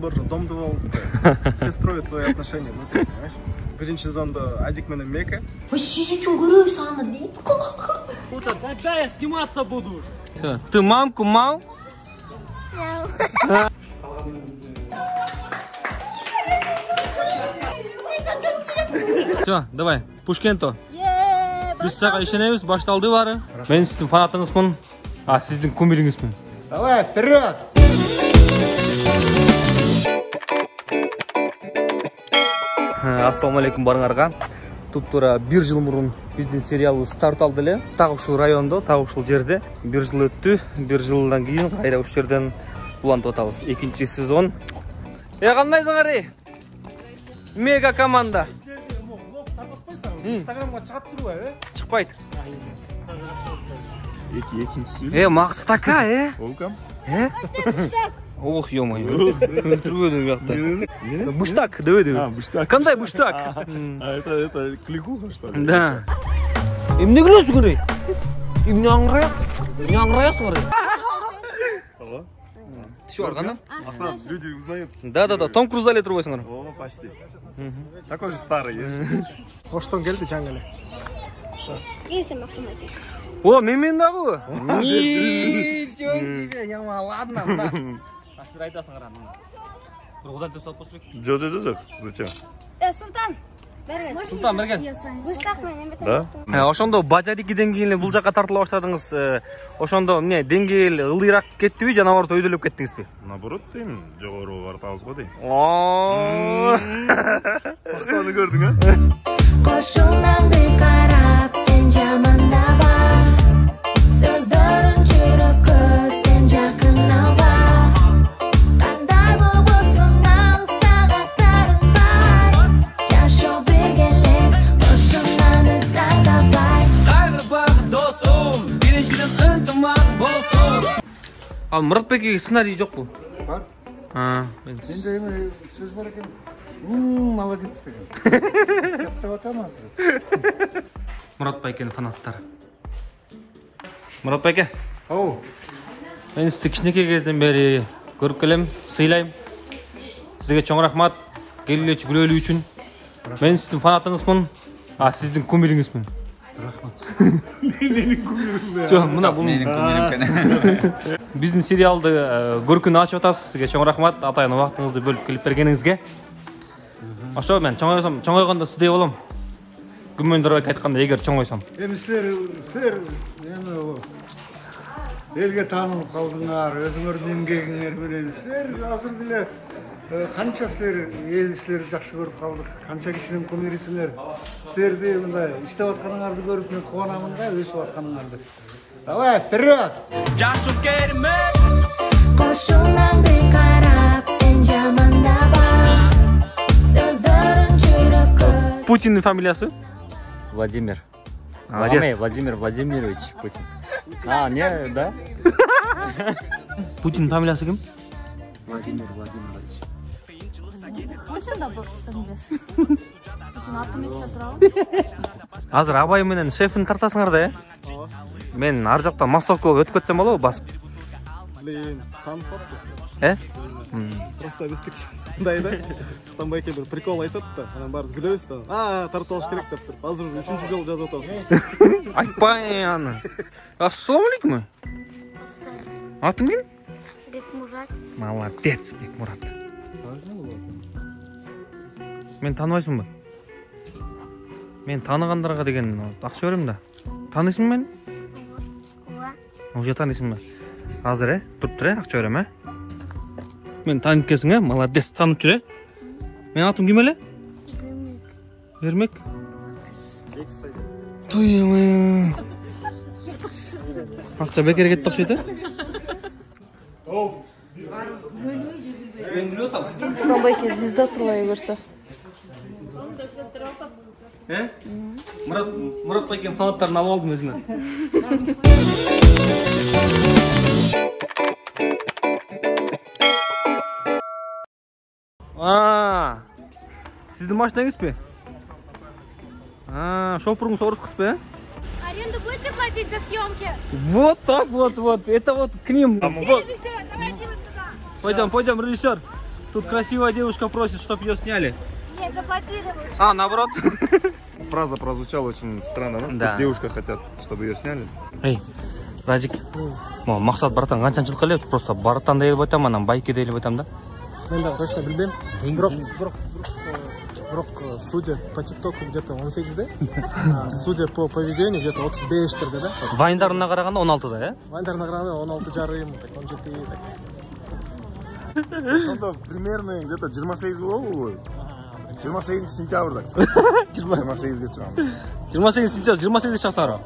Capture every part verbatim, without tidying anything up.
боржа, дом дувал. Все строят свои отношения внутри, понимаешь? Birinci zonda Адикмена Мека. Тогда я сниматься буду уже. Все. Ты мамку мал? Все, давай. Пушкенто. Пристава еще не башталды бары. Мен сіздің фанатыңызмын, а сіздің кумиріңізмін. Давай, вперед! Ассаламу алейкум барыңарға. Туптура бір жыл мұрын біздің сериалы старт алды ле. Тағушыл районда, тағушыл жерде. Бір жыл өтті, бір жылдан кейін қайда үш жерден ұланды отауыз. Екінші сезон. Е, қандайсың әрі? Мега команда. Инстаграмға шығып тұру ә? Шықпайды. Екіншісі. Е, мақсы така, е? Олкам. Е? Ох, ё-моё. Түргөдің жақта. Бұштак, дөй дөй. Қандай бұштак? Это кликуха, что ли? Да. Емне күлесі көрей? Емне аңырайық? Емне аңырайық көрей? Алла? Еще арганда? Люди узнают. Да-да-да, Том Круза лет рубайсың арам. О, почти. Такой же старый, е? Оштон келді жаңғалі? Есім ақтымайды. О, мен-мен дағу? Ничего себе, яма, ладно, мына. Астыр айтасың арам, мына. Құрғыдан төп салып қошырек? Жоқ-жоқ-жоқ, зачем? Султан, берген. Султан, берген. Бұштақ мен, ембет әметтің. Ошондо, бажадики денгейлі бұл жаққа тартыла баштадыңыз. Ошондо, міне, денгейлі ұлырақ кетті бе, жанаварды өйділіп кеттіңіз бе? Наоборот, деймін, жоғару артауыз қо деймін. Қошуңнанды қарап, сен жамандаба. Сөздерін жүрікі, сен жақынаба. Қандай болғысынан сағаттарын бар. Жашу бергелек, қошуңнаны таңдабай. Қайғыр бағы досым, біріншіден ұнтымақ болсын. Ал, Мұратбекеге сценарий жоқ бұл? Бар. Мен деймі сөз бар екен. Ммм, молодец деген. Қаптыға қамасы. Мұрат байкені фанаттар. Мұрат байке. Оу. Мен сізді кішінеке кезден бері көріп келем, сыйлайым. Сізге чоң рахмат, келілечі күлелі үшін. Мен сіздің фанатыңызмын, а сіздің көмеріңізмін. Рахмат. Менің көмерім бе? Жоқ, мұна бұл менің көмерім кәне. Біздің сериалды көркіні ашып атасыз. Сізге чоң рахмат, атайын уақытыңызды бөліп келіп бергеніңізге. Ашау мен, чоңайғанда сіздей олам. Күмендірбек айтқанда, егер чоңайсам. Емі сіздер, сіздер, емі олам. Елге танылып қалдыңар, өзіңірдің емгегіңер менен. Сіздер, азыр діле, қанша сіздер, ел сіздер жақшы көріп қалдық, қанша кешінен көмересіңер. Сіздерде, мұндай, іштеп атқаныңарды көріп, мен қуанамын да, өсіп атқаныңарды. Давай, вперед! Жақшы керімек! Қошуңнанды қарап, сен жамандап. Путинның фамилиясы? Владимир. Молодец. Владимир Владимирович Путин. А, не, да? Путинның фамилиясы кім? Владимир Владимирович. Путин да бұл фамилиясы? Путин атымесіне тұрау? Азыр абай менен шефін тартасыңарда, е? Мен ар жақта массовка өтіп көтсем болу, басып. Блин, танып қоптыз. Э? Просто біздік. Құдайда, құтан байке бір прикол айтыпты, анан барыз күлеуісті, ааа, тарталыш керек таптыр, азыр үшінші жол жазу таптыр. Айтпай, аны. Ассалам алейкім? Атың кем? Бекмурат. Молодец, Бекмурат. Мен танымайсың ба? Мен танығандарға деген ақша өрім да. Танысың мен? Құла. Уже танысың ба? Азыр, ә? Тұрттыр, ә? Ақша өрім, ә? Мен танып кесің, ә? Молодец, танып жүр, ә? Мен атым кем әлі? Ермек. Ермек? Тойымын. Ақша бәкер кетті қош еті? Мен күлі отам. Құтан байке, звезда тұрғайы көрсі. Мұрат байкем фанаттарын алып алдым өзімі. Ааа, сіздің машинаңыз бе? Ааа, шоферіңіз орыс қыз бе? Аренду будете платить за съемки? Вот так вот, вот, это вот к ним. Режиссер, давай, иди вот сюда. Пойдем, пойдем, режиссер. Тут красивая девушка просит, чтоб ее сняли. Нет, заплатили лучше. А, наоборот. Фраза прозвучала очень странно, да? Девушка хотят, чтобы ее сняли. Эй, Радик. Махсат, братан, ганчанчил халев, просто братан дали в этом, а нам байки дали в этом, да? Да, точно, блин. Брок, судя по тиктоку, где-то он сидит, да? Судя по поведению, где-то вот здесь, да? Вайндар на Гарагана, он алты, да? Вайндар на Гарагана, он алты жарым, так он же ты, так. Сонда примерно где-то жиырма сегиз болуп, жиырма сегиз сентябрда. жиырма сегизге чыгамыз. жиырма сегиз сентябрда, жиырма сегизге чыгасыңар.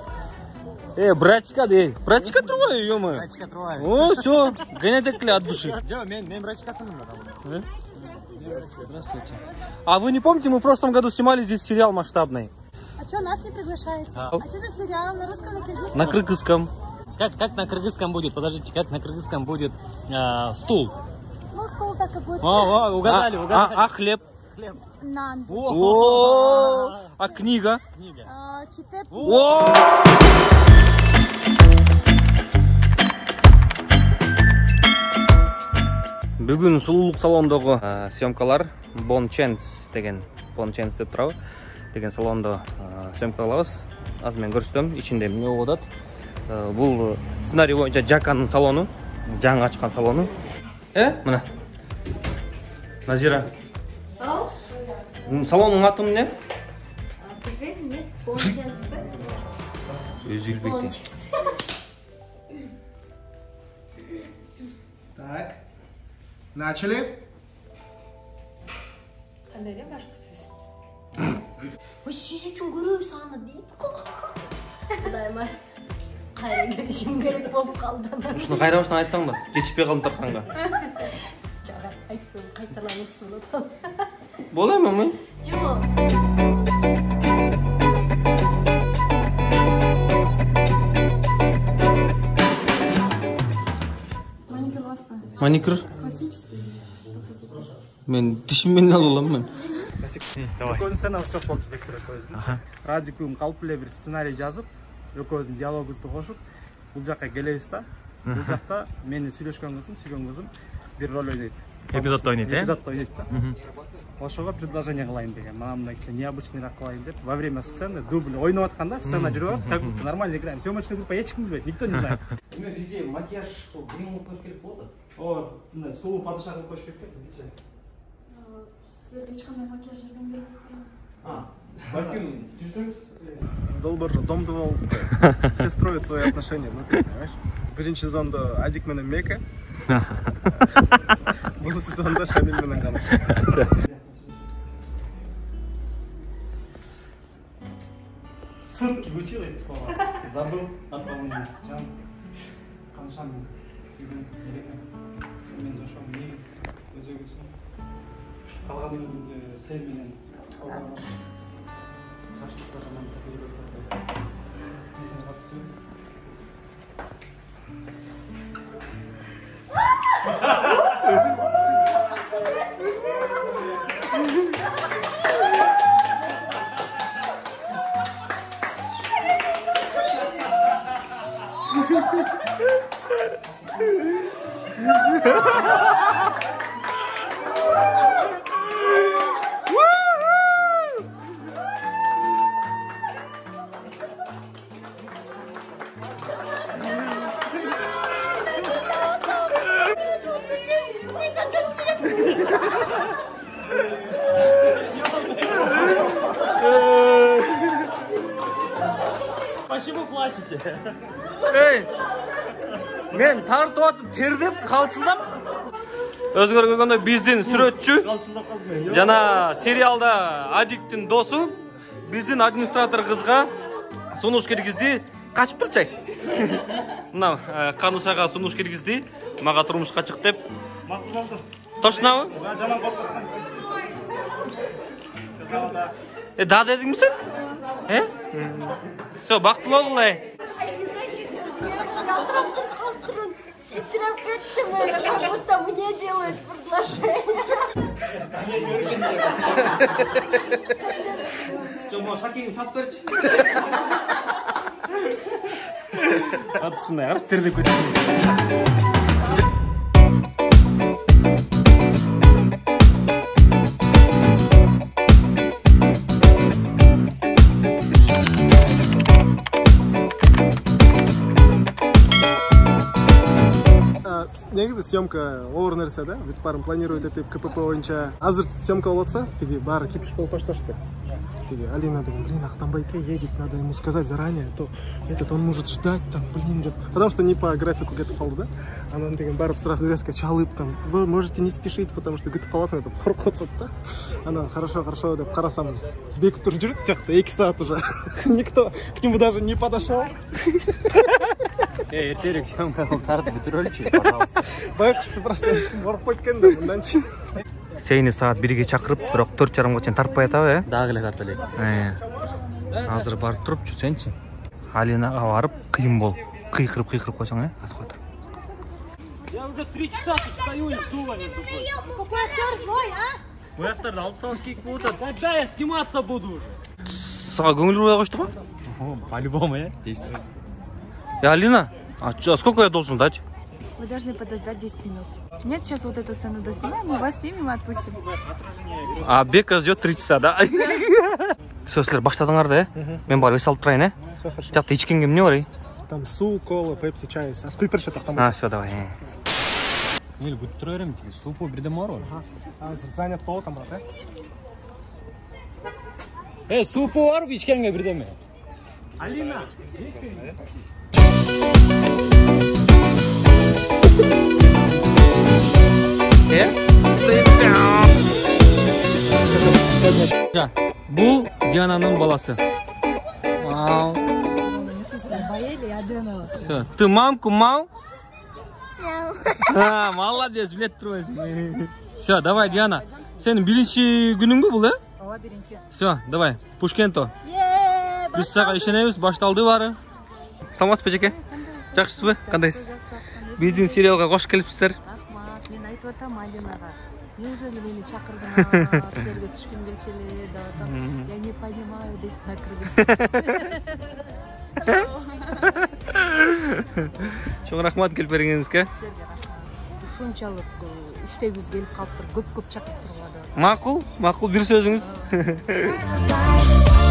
Э, братчика, эй, братчика турбайбы, ё-моё. Братчика турбайбы. О, всё, гонятекли от души. Жо, мен, мен братчикасымын. Здравствуйте. А вы не помните, мы в прошлом году снимали здесь сериал масштабный? А чё, нас не приглашаете? А, а чё за сериал? На русском, на кыргызском? На кыргызском. Как, как на кыргызском будет? Подождите, как на кыргызском будет э, стул? Ну, стол так и будет. О, о, угадали, а, угадали. А, а хлеб? Хлеб. Нан. О, о, о, а книга? Книга. А, китеп. О! Бүгін сұлулық салондағы съемкалар Bon Chance деген Bon Chance деп тұрау деген салонда съемкаларыз. Аз мен көрсетем, ішінде не оғадат. Бұл сценарий бойынша Джаканың салону, жаңа ашқан салону. Э, мына. Назира. Ау? Салонның атым не? Білген не? Bon Chance бі? Өзі үлбектен. Так. Начали. Андрей, башку сис. Ой, сиси чунгуру сана дейт. Құдайма. Қайрыңды жемгерек болып қалды. Құшыны қайрауышынан айтсаң да, кечіппей қалым тапқанға. Жаға, айтпен қайталаның сұлыдым. Болай ма мы? Жоқ. Маникюр? Классический. Мен тишиммен алып алам мен. Давай. Көзін сен алып жоқ болдық бектір көзін. Радикум қалып біле бір сценарий жазып, көзін диалогымызды қошып, бұл жаққа келеміз та. Бұл жақта мені сөйлешкен қызым, сүйген қызым бір рөл ойнайды. Эпизодта ойнайды, э? Эпизодта ойнайды та. Ошоға предложение қылайын деген. Маған мына кіші необычныйрақ қылайын деп. Во время сцены дубль ойнап жатқанда, сцена жүріп жатып, так будто нормально играем. Съемочная группа ешкім білмейді, никто не знает. Мен бізде макияж гримолып қойып келіп болды. О, мына сұлу падишаны қойып кетті бізде. Сіздер ешқандай макияж жүрген бермейді. А, бәлкім жүрсеңіз. Долбар же, дом думал, все строят свои отношения внутри, понимаешь? Бірінші сезонда Адик менен Мека. Бұл сезонда Шамиль менен Ганыш. Сутки учил эти слова. Забыл от волнения. Ганышамин. Сүйген, елекен. Сенмен жашам негіз өзегісін. Қалған елінде сәйменен қалғанға қаршылықта жаман тәкелебеттарды. Есенға түсі. Почему плачете? Эй! Мен тартып атып, тердеп, қалшылдап. Өзгөр көргөндө биздин сүрөтчү жана сериалда Адиктин досу биздин администратор кызга сунуш киргизди. Качып турчай. Мына Канышага сунуш киргизди. Мага турмушка чык деп. Макулдук. Тошнабы? Жаман коркуткан. Э, да дедиңби сен? Э? Все, бактылуу кылай. Как будто мне делают предложение. негізі съемка олар нәрсе да, барын планирует етіп КПП ойынша. Азыр съемка олатса, теге бары кипиш болып башташты. Теге Алина деген, блин, Ахтанбайке едет, надо ему сказать заранее, то этот он может ждать там, блин, деп. Потому что не по графику кетіп қалды да. Анан деген барып сразу резко чалып там, вы можете не спешить, потому что кетіп қаласың деп қорқытсып та. Анан хорошо, хорошо деп қарасам, бекіп тұр жүріп тияқта екі сағат уже. Никто к нему даже не подошел. Эй, Терек, съем канал тарт бетрольчик, пожалуйста. Байкуш, ты просто морпоть кенда, мынданчи. Сейни саат бирге чакырып, бирок төрт жарымга чейин тартпай атабы, э? Дагы эле тартылы. Азыр барып турупчу сенчи. Алинага барып, кыйын бол. Кыйкырып-кыйкырып койсоң, э? Атып отур. Я уже три часа тут стою и стула не тупой. Какой актер злой, а? Мой актер алып салыш кейк болот. Когда я сниматься буду уже? Сага көңүл бурбай кошту го? По-любому, э? И Алина, а, а сколько я должен дать? Вы должны подождать десять минут. Нет, сейчас вот эту сцену доснимаем, мы вас снимем и отпустим. А Бека ждет три часа, да? Все, если баштадыңар да, мен бар, весь алып тұрайын, э? Все, хорошо. Тяпты, ичкенгем не орай? Там су, кола, пепси, чай, а скульпер шатақ там? А, все, давай. Мейлі, бұд тұр өрем, теге, су по бредем ору. А, занят пол там, да? Эй, су по ору, ичкенге бредеме. Алина! Бул Диананың баласы. Все, ты мамку мал? А, молодец, билет троешь. Все, давай, Диана. Сен билинчи күнүңбү бул, э? Ооба, биринчи. Все, давай, Пушкенто. Биз сага ишенебиз, башталды бары. Саламатсызбы, жеке? Жакшысызбы? Кандайсыз? Биздин сериалга кош келипсиздер. Рахмат, мен айтып атам Алинага. Неужели мени чакырдыңар? Серге түшкүм келчеле деп атам. Я не понимаю деп на кыргыз. Чоң рахмат келип бергениңизге. Силерге рахмат. Ушунчалык иштегибиз келип калыптыр, көп-көп чакырып турганда. Макул, макул бир сөзүңүз.